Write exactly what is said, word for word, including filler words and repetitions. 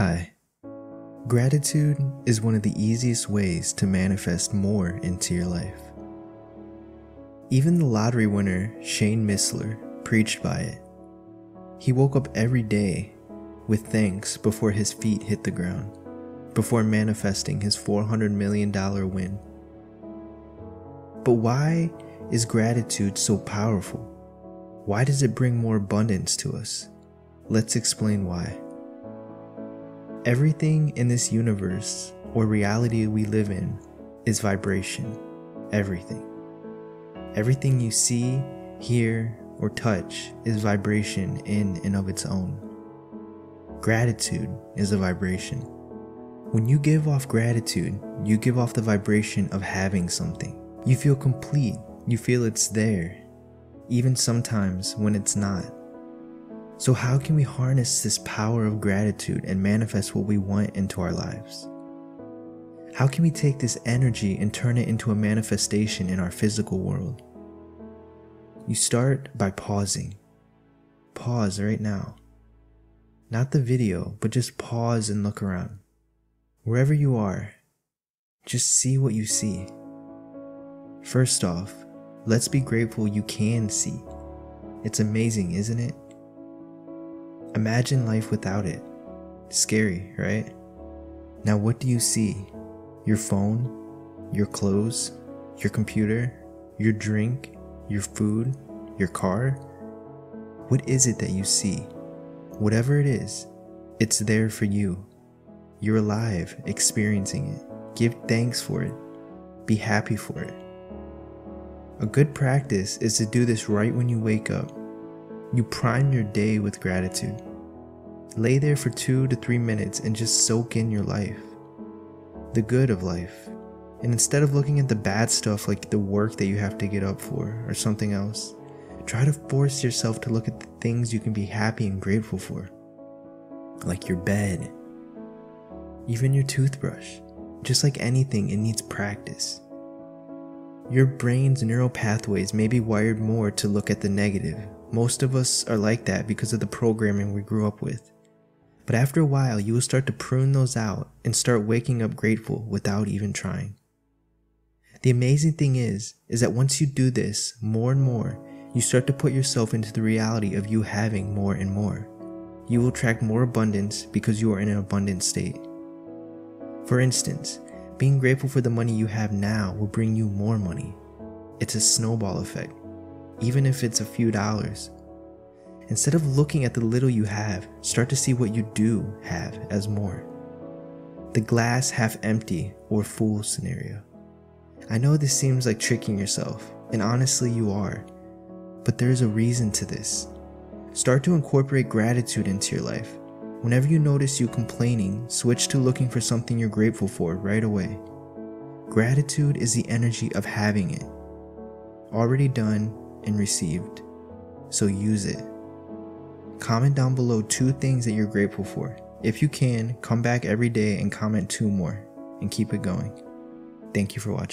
Hi. Gratitude is one of the easiest ways to manifest more into your life. Even the lottery winner Shane Missler preached by it. He woke up every day with thanks before his feet hit the ground, before manifesting his four hundred million dollar win. But why is gratitude so powerful? Why does it bring more abundance to us? Let's explain why. Everything in this universe or reality we live in is vibration. Everything. Everything you see, hear, or touch is vibration in and of its own. Gratitude is a vibration. When you give off gratitude, you give off the vibration of having something. You feel complete. You feel it's there, even sometimes when it's not. So how can we harness this power of gratitude and manifest what we want into our lives? How can we take this energy and turn it into a manifestation in our physical world? You start by pausing. Pause right now. Not the video, but just pause and look around. Wherever you are, just see what you see. First off, let's be grateful you can see. It's amazing, isn't it? Imagine life without it. Scary, right? Now what do you see? Your phone, your clothes, your computer, your drink, your food, your car? What is it that you see? Whatever it is, it's there for you. You're alive, experiencing it. Give thanks for it. Be happy for it. A good practice is to do this right when you wake up. You prime your day with gratitude. Lay there for two to three minutes and just soak in your life, the good of life. And instead of looking at the bad stuff like the work that you have to get up for or something else, try to force yourself to look at the things you can be happy and grateful for, like your bed, even your toothbrush. Just like anything, it needs practice. Your brain's neural pathways may be wired more to look at the negative. Most of us are like that because of the programming we grew up with. But after a while, you will start to prune those out and start waking up grateful without even trying. The amazing thing is, is that once you do this more and more, you start to put yourself into the reality of you having more and more. You will attract more abundance because you are in an abundant state. For instance, being grateful for the money you have now will bring you more money. It's a snowball effect, even if it's a few dollars. Instead of looking at the little you have, start to see what you do have as more. The glass half empty or full scenario. I know this seems like tricking yourself, and honestly you are, but there is a reason to this. Start to incorporate gratitude into your life. Whenever you notice you complaining, switch to looking for something you're grateful for right away. Gratitude is the energy of having it. Already done and received. So use it. Comment down below two things that you're grateful for. If you can, come back every day and comment two more and keep it going. Thank you for watching.